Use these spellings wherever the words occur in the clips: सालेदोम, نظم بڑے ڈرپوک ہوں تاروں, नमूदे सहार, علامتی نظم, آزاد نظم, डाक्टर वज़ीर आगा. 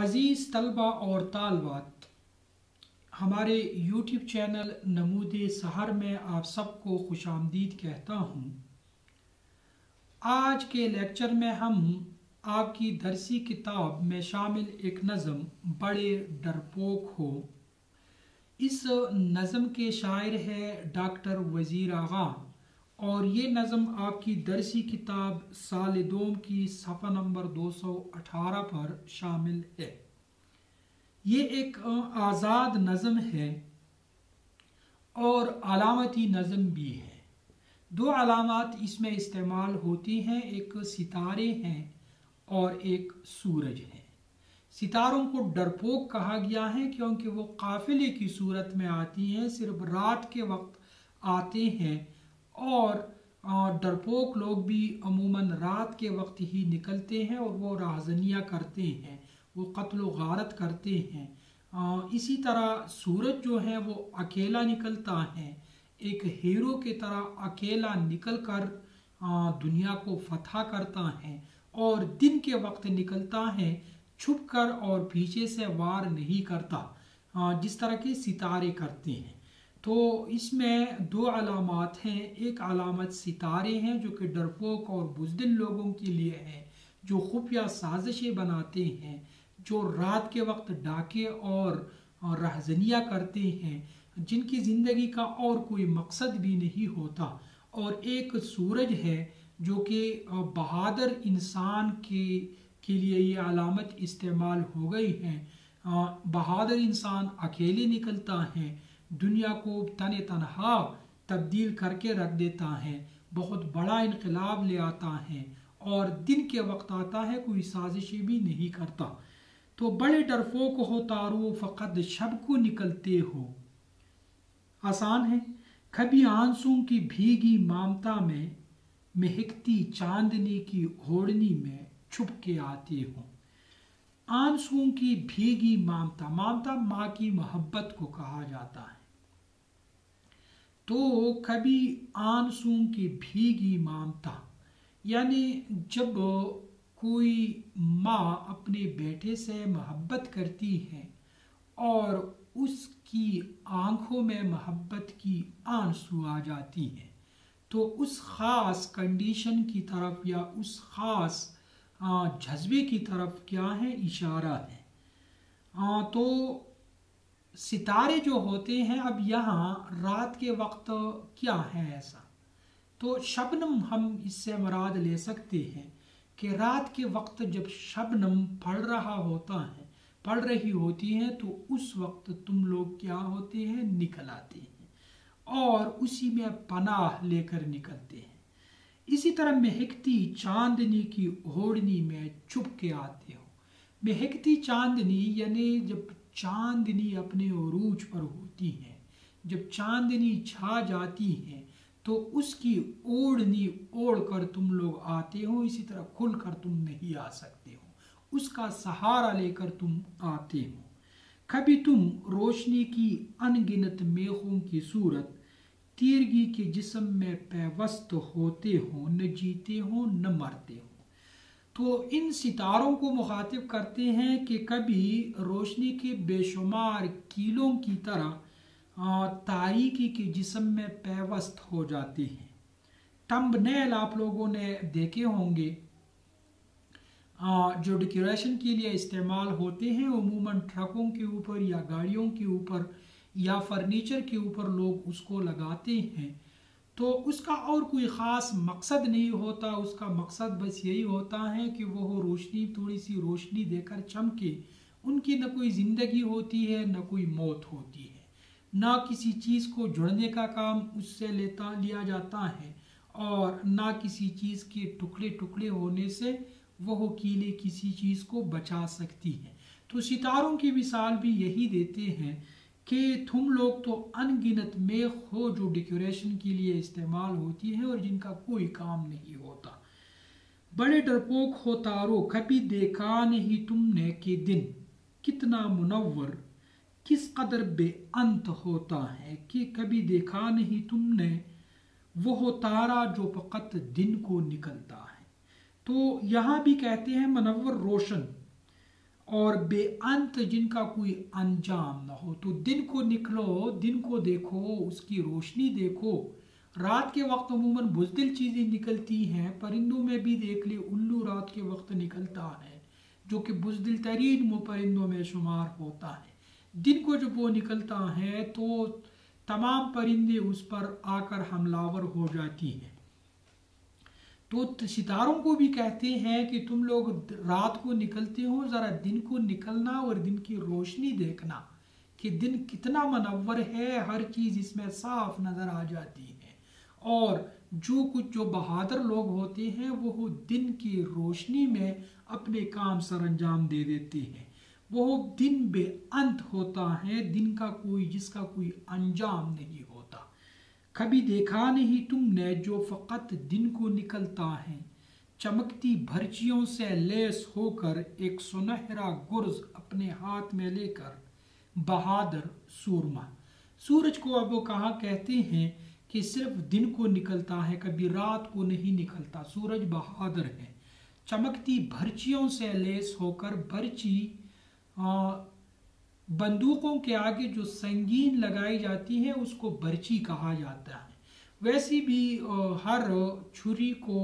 अज़ीज़ तलबा और तालबात, हमारे YouTube चैनल नमूदे सहार में आप सबको खुशामदीद कहता हूँ। आज के लेक्चर में हम आपकी दरसी किताब में शामिल एक नज़म बड़े डरपोक हो, इस नज़म के शायर है डाक्टर वज़ीर आगा और ये नज़म आपकी दरसी किताब सालेदोम की सफ़ा नंबर 218 पर शामिल है। ये एक आज़ाद नज़म है और अलामती नज़म भी है। दो अलामत इसमें इस्तेमाल होती हैं, एक सितारे हैं और एक सूरज है। सितारों को डरपोक कहा गया है क्योंकि वो काफिले की सूरत में आती हैं, सिर्फ रात के वक्त आते हैं और डरपोक लोग भी अमूमन रात के वक्त ही निकलते हैं और वो राहजनियाँ करते हैं, वो कत्ल व गारत करते हैं। इसी तरह सूरज जो है वो अकेला निकलता है, एक हीरो की तरह अकेला निकलकर दुनिया को फतह करता है और दिन के वक्त निकलता है, छुपकर और पीछे से वार नहीं करता जिस तरह के सितारे करते हैं। तो इसमें दो अलामत हैं, एक अलामत सितारे हैं जो कि डरपोक और बुज़दिल लोगों के लिए है, जो खुफिया साजिशें बनाते हैं, जो रात के वक्त डाके और रहजनियाँ करते हैं, जिनकी ज़िंदगी का और कोई मकसद भी नहीं होता। और एक सूरज है जो कि बहादुर इंसान के लिए ये अलामत इस्तेमाल हो गई है। बहादुर इंसान अकेले निकलता है, दुनिया को तन तनहा तब्दील करके रख देता है, बहुत बड़ा इनकलाब ले आता है और दिन के वक्त आता है, कोई साजिशें भी नहीं करता। तो बड़े डरपोक हो तारो फ़कत शब को निकलते हो। आसान है। कभी आंसू की भीगी मामता में महकती चांदनी की ओढ़नी में छुप के आते हो। आंसुओं की भीगी मामता, मामता माँ की मोहब्बत को कहा जाता है। तो कभी आंसुओं की भीगी मामता यानी जब कोई माँ अपने बेटे से मोहब्बत करती है और उसकी आंखों में मोहब्बत की आंसू आ जाती है, तो उस ख़ास कंडीशन की तरफ या उस ख़ास जज्बे की तरफ क्या है, इशारा है। तो सितारे जो होते हैं, अब यहाँ रात के वक्त क्या है ऐसा, तो शबनम हम इससे मुराद ले सकते हैं कि रात के वक्त जब शबनम पड़ रही होती है तो उस वक्त तुम लोग क्या होते हैं, निकल आते हैं और उसी में पनाह लेकर निकलते हैं। इसी तरह महकती चांदनी की ओढ़नी में छुप के आते हो। महकती चांदनी यानी जब चांदनी अपने उरूज पर होती है, जब चांदनी छा जाती है तो उसकी ओढ़नी ओढ़ कर तुम लोग आते हो। इसी तरह खुल कर तुम नहीं आ सकते हो, उसका सहारा लेकर तुम आते हो। कभी तुम रोशनी की अनगिनत मेघों की सूरत तीरगी के जिस्म में पैवस्त होते हो, न जीते हो न मरते हो। तो इन सितारों को मुखातिब करते हैं कि कभी रोशनी के बेशुमार कीलों की तरह तारीकी के जिस्म में पैवस्त हो जाते हैं। थंबनेल आप लोगों ने देखे होंगे जो डेकोरेशन के लिए इस्तेमाल होते हैं, उमूमन ट्रकों के ऊपर या गाड़ियों के ऊपर या फर्नीचर के ऊपर लोग उसको लगाते हैं। तो उसका और कोई ख़ास मकसद नहीं होता, उसका मकसद बस यही होता है कि वो रोशनी, थोड़ी सी रोशनी देकर चमके। उनकी न कोई ज़िंदगी होती है, न कोई मौत होती है, ना किसी चीज़ को जुड़ने का काम उससे लिया जाता है और ना किसी चीज़ के टुकड़े टुकड़े होने से वह कीले किसी चीज़ को बचा सकती है। तो सितारों की मिसाल भी यही देते हैं कि तुम लोग तो अनगिनत मेघ हो जो डेकोरेशन के लिए इस्तेमाल होती है और जिनका कोई काम नहीं होता। बड़े डरपोक हो तारो, कभी देखा नहीं तुमने कि दिन कितना मुनव्वर किस कदर बेअंत होता है, कि कभी देखा नहीं तुमने वह तारा जो फकत दिन को निकलता है। तो यहाँ भी कहते हैं मुनव्वर, रोशन, और बेअंत जिनका कोई अंजाम ना हो। तो दिन को निकलो, दिन को देखो, उसकी रोशनी देखो। रात के वक्त अमूमन बुजदिल चीज़ें निकलती हैं, परिंदों में भी देख ले, उल्लू रात के वक्त निकलता है जो कि बुजदिल तरीन परिंदों में शुमार होता है। दिन को जब वो निकलता है तो तमाम परिंदे उस पर आकर हमलावर हो जाती है। तो सितारों को भी कहते हैं कि तुम लोग रात को निकलते हो, ज़रा दिन को निकलना और दिन की रोशनी देखना कि दिन कितना मनव्वर है, हर चीज़ इसमें साफ नज़र आ जाती है। और जो कुछ जो बहादुर लोग होते हैं वो दिन की रोशनी में अपने काम सरंजाम दे देते हैं। वो दिन बेअंत होता है, दिन का कोई जिसका कोई अंजाम नहीं होता। कभी देखा नहीं तुमने जो फ़क़त दिन को निकलता है, चमकती भर्चियों से लैस होकर एक सुनहरा गुर्ज अपने हाथ में लेकर बहादुर सूरमा। सूरज को अब वो कहा कहते हैं कि सिर्फ दिन को निकलता है, कभी रात को नहीं निकलता। सूरज बहादुर है, चमकती भर्चियों से लैस होकर। भर्ची बंदूकों के आगे जो संगीन लगाई जाती है उसको बर्ची कहा जाता है। वैसे भी हर छुरी को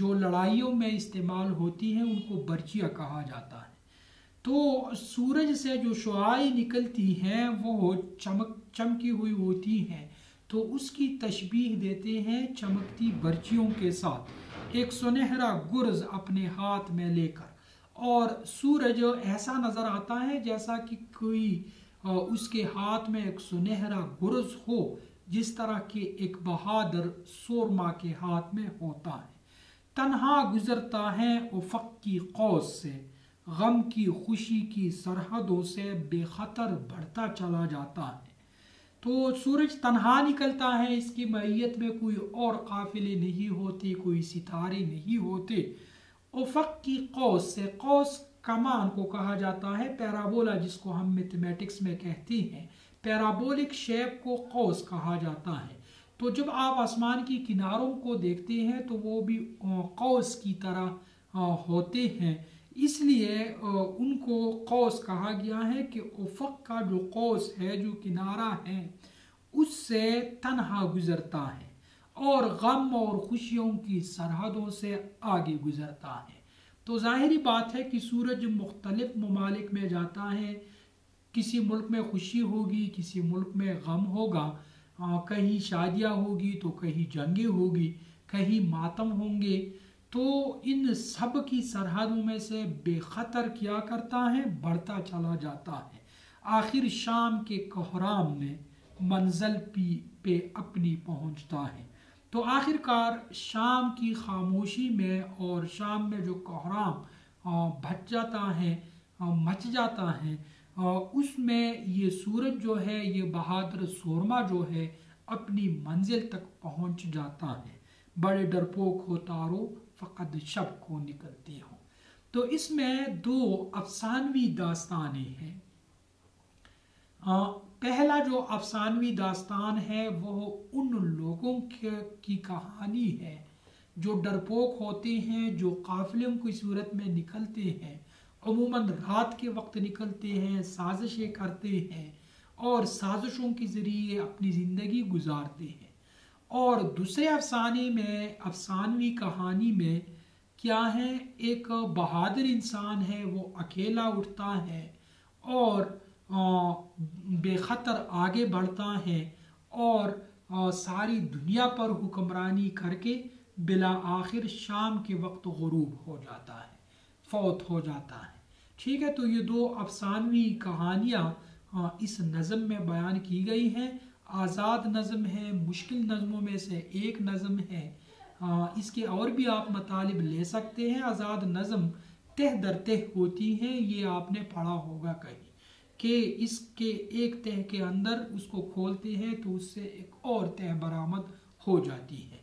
जो लड़ाइयों में इस्तेमाल होती हैं उनको बर्चियाँ कहा जाता है। तो सूरज से जो शुआएं निकलती हैं वो चमकी हुई होती हैं, तो उसकी तशबीह देते हैं चमकती बर्चियों के साथ, एक सुनहरा गुर्ज अपने हाथ में लेकर। और सूरज ऐसा नज़र आता है जैसा कि कोई उसके हाथ में एक सुनहरा गुर्ज हो, जिस तरह के एक बहादुर सूरमा के हाथ में होता है। तन्हा गुज़रता है उफ़क़ की क़ौस से, गम की खुशी की सरहदों से बेखतर बढ़ता चला जाता है। तो सूरज तन्हा निकलता है, इसकी मैयत में कोई और काफ़िले नहीं होते, कोई सितारे नहीं होते। उफ़क़ की क़ौस से, क़ौस कमान को कहा जाता है, पैराबोला जिसको हम मैथमेटिक्स में कहते हैं, पैराबोलिक शेप को क़ौस कहा जाता है। तो जब आप आसमान की किनारों को देखते हैं तो वो भी क़ौस की तरह होते हैं, इसलिए उनको क़ौस कहा गया है कि उफ़क़ का जो क़ौस है, जो किनारा है, उससे तन्हा गुज़रता है और गम और खुशियों की सरहदों से आगे गुज़रता है। तो ज़ाहिरी बात है कि सूरज मुख्तलिफ़ ममालिक में जाता है, किसी मुल्क में खुशी होगी, किसी मुल्क में गम होगा, कहीं शादियाँ होगी तो कहीं जंगें होगी, कहीं मातम होंगे। तो इन सब की सरहदों में से बेखतर क्या करता है, बढ़ता चला जाता है। आखिर शाम के कोहराम में मंजिल पे अपनी पहुँचता है। तो आखिरकार शाम की खामोशी में और शाम में जो कोहराम भट जाता है, मच जाता है, उसमें ये सूरज जो है, ये बहादुर सूरमा जो है, अपनी मंजिल तक पहुंच जाता है। बड़े डरपोक हो तारो फ़क़द शब को निकलती हो। तो इसमें दो अफसानवी दास्तानें हैं। पहला जो अफसानवी दास्तान है वो उन लोगों की कहानी है जो डरपोक होते हैं, जो काफ़िलों की सूरत में निकलते हैं, अमूमन रात के वक्त निकलते हैं, साजिशें करते हैं और साजिशों के ज़रिए अपनी ज़िंदगी गुजारते हैं। और दूसरे अफसाने में, अफसानवी कहानी में क्या है, एक बहादुर इंसान है, वो अकेला उठता है और बेखतर आगे बढ़ता है और सारी दुनिया पर हुक्मरानी करके बिला आखिर शाम के वक्त गुरूब हो जाता है, फौत हो जाता है। ठीक है, तो ये दो अफसानवी कहानियाँ इस नज़म में बयान की गई हैं। आज़ाद नज़म है, मुश्किल नज़मों में से एक नज़म है। इसके और भी आप मतालिब ले सकते हैं। आज़ाद नज़म तह दर तह होती है, ये आपने पढ़ा होगा कहीं, कि इसके एक तह के अंदर उसको खोलते हैं तो उससे एक और तह बरामद हो जाती है।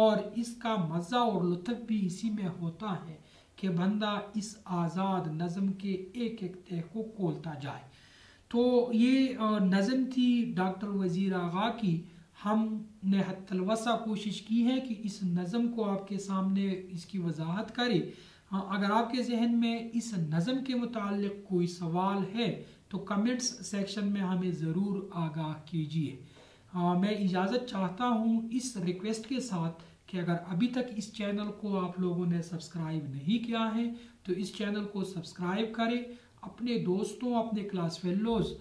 और इसका मज़ा और लुत्फ़ भी इसी में होता है कि बंदा इस आज़ाद नज़म के एक एक तह को खोलता जाए। तो ये नज़म थी डाक्टर वज़ीर आगा की। हमने हत्तलवसा कोशिश की है कि इस नज़म को आपके सामने इसकी वजाहत करें। अगर आपके जहन में इस नज़म के मुतालिक कोई सवाल है तो कमेंट्स सेक्शन में हमें ज़रूर आगाह कीजिए। मैं इजाज़त चाहता हूँ इस रिक्वेस्ट के साथ कि अगर अभी तक इस चैनल को आप लोगों ने सब्सक्राइब नहीं किया है तो इस चैनल को सब्सक्राइब करें, अपने दोस्तों, अपने क्लास फेलोज़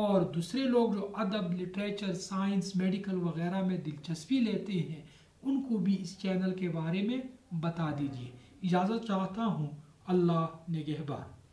और दूसरे लोग जो अदब, लिटरेचर, साइंस, मेडिकल वगैरह में दिलचस्पी लेते हैं उनको भी इस चैनल के बारे में बता दीजिए। इजाज़त चाहता हूँ, अल्लाह निगहबान।